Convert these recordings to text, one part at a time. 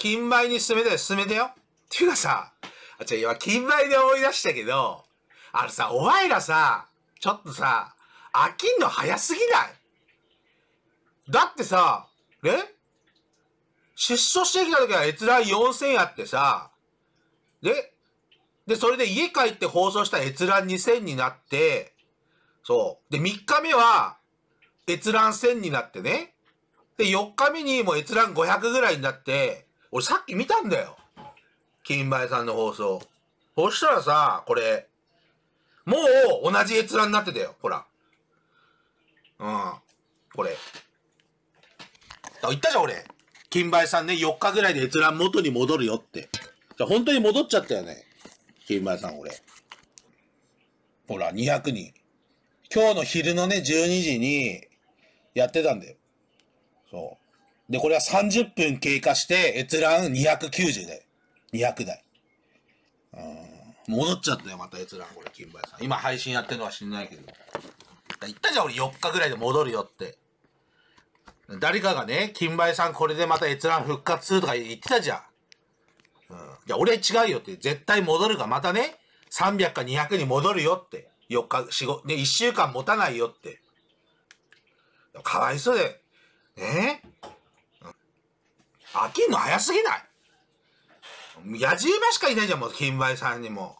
金米に進めてよ。っていうかさ、今金米で思い出したけど、あのさ、お前らさ、ちょっとさ、飽きんの早すぎない？だってさ、ね？出所してきた時は閲覧4000やってさ、で、それで家帰って放送したら閲覧2000になって、そう。で、3日目は、閲覧1000になってね。で、4日目にもう閲覧500ぐらいになって、俺さっき見たんだよ。金梅さんの放送。そしたらさ、これ、もう同じ閲覧になってたよ。ほら。うん。これ。言ったじゃん、俺。金梅さんね、4日ぐらいで閲覧元に戻るよって。じゃ本当に戻っちゃったよね。金梅さん、俺。ほら、200人。今日の昼のね、12時にやってたんだよ。そう。で、これは30分経過して、閲覧290だよ。200台。戻っちゃったよ、また閲覧、これ、金梅さん。今配信やってるのは知んないけど。言ったじゃん、俺4日ぐらいで戻るよって。誰かがね、金梅さんこれでまた閲覧復活するとか言ってたじゃん。うん。いや、俺は違うよって。絶対戻るから、またね、300か200に戻るよって。4日、4、5、ね、1週間持たないよって。かわいそうで、ねえ、うん、飽きんの早すぎない？やじ馬しかいないじゃん、もう、金梅さんにも。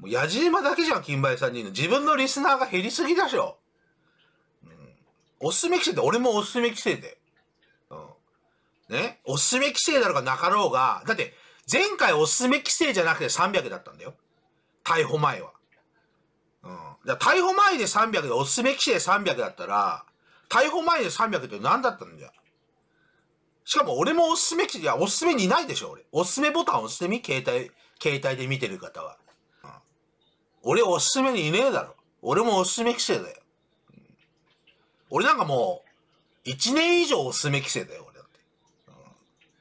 もうやじ馬だけじゃん、金梅さんにいるの。自分のリスナーが減りすぎだしょ。うん、おすすめ規制で、俺もおすすめ規制で。うん。ね？おすすめ規制だろうがなかろうが、だって、前回おすすめ規制じゃなくて300だったんだよ。逮捕前は。うん、逮捕前で300でおすすめ規制で300だったら、逮捕前で300って何だったんじゃ。しかも俺もおすすめ規制、いや、おすすめにないでしょ、俺。おすすめボタン押してみ、携帯で見てる方は。うん、俺おすすめにいねえだろ。俺もおすすめ規制だよ。うん、俺なんかもう、1年以上おすすめ規制だよ、俺だって。うん、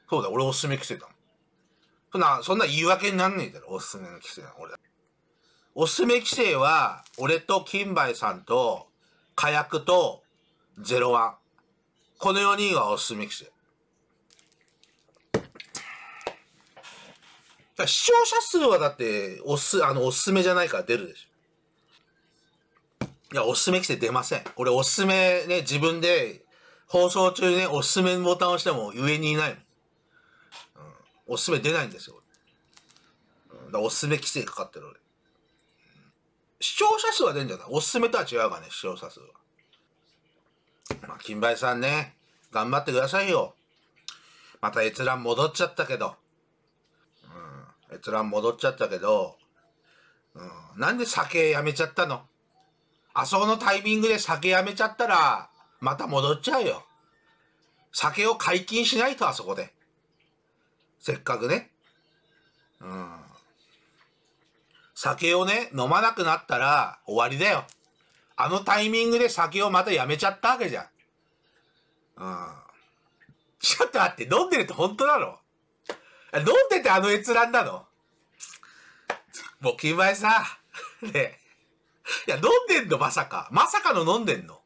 そうだ、俺おすすめ規制だもん。そんな言い訳になんねえだろ、おすすめの規制だ、俺だ。おすすめ規制は、俺と金梅さんと、火薬と、ゼロワン。この4人がおすすめ規制。視聴者数はだって、おすすめじゃないから出るでしょ。いや、おすすめ規制出ません。俺、おすすめね、自分で、放送中ね、おすすめボタンを押しても上にいないもん。うん、おすすめ出ないんですよ、俺。だからおすすめ規制かかってる、俺。視聴者数は出るんじゃない？おすすめとは違うかね、視聴者数は。まあ、金梅さんね、頑張ってくださいよ。また閲覧戻っちゃったけど。うん、閲覧戻っちゃったけど、うん、なんで酒やめちゃったの？あそこのタイミングで酒やめちゃったら、また戻っちゃうよ。酒を解禁しないと、あそこで。せっかくね。うん。酒をね、飲まなくなったら終わりだよ。あのタイミングで酒をまたやめちゃったわけじゃん。うん。ちょっと待って、飲んでるって本当なの？飲んでてあの閲覧なの？もう金梅さん。ねえ。いや、飲んでんの、まさか。まさかの飲んでんの。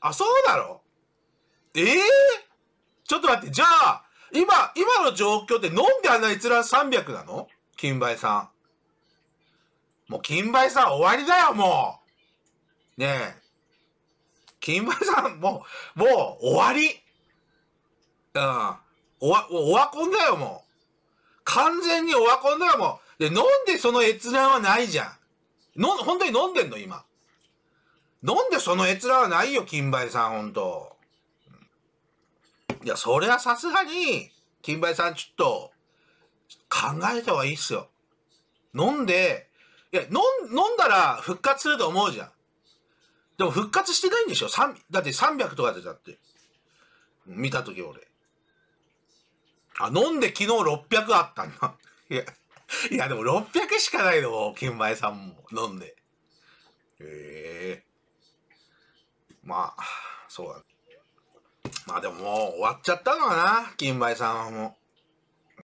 あ、そうなの？ちょっと待って、じゃあ、今の状況って飲んであんな閲覧300なの？金梅さん。もう、金梅さん終わりだよ、もう。ねえ。金梅さん、もう、終わり。うん。オワコンだよ、もう。完全にオワコンだよ、もう。で、飲んでその閲覧はないじゃん。本当に飲んでんの、今。飲んでその閲覧はないよ、金梅さん、ほんと。いや、それはさすがに、金梅さん、ちょっと、考えた方がいいっすよ。飲んで、いや、飲んだら復活すると思うじゃん。でも復活してないんでしょ？だって300とかでだって。見たとき俺。あ、飲んで昨日600あったんだ。いやでも600しかないの、金梅さんも飲んで。まあ、そうだね。まあでももう終わっちゃったのかな、金梅さんはも